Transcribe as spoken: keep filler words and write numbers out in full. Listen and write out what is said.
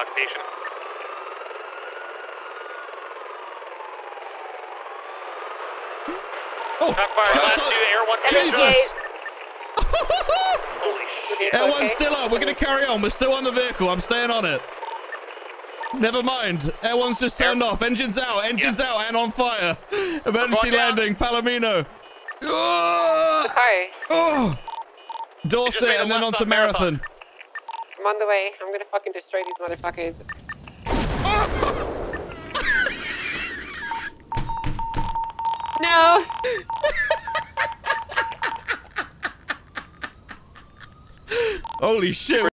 occupation. Oh, shots on. Air one Jesus. Holy shit. Air one's okay. Still on. We're going to carry on. We're still on the vehicle. I'm staying on it. Never mind. Air one's just turned Air. off. Engines out. Engines yeah. out and on fire. Emergency on landing. Palomino. Oh! Hi. Oh! Dorset and then on to Marathon. marathon. I'm on the way. I'm gonna fucking destroy these motherfuckers. Oh! No! Holy shit.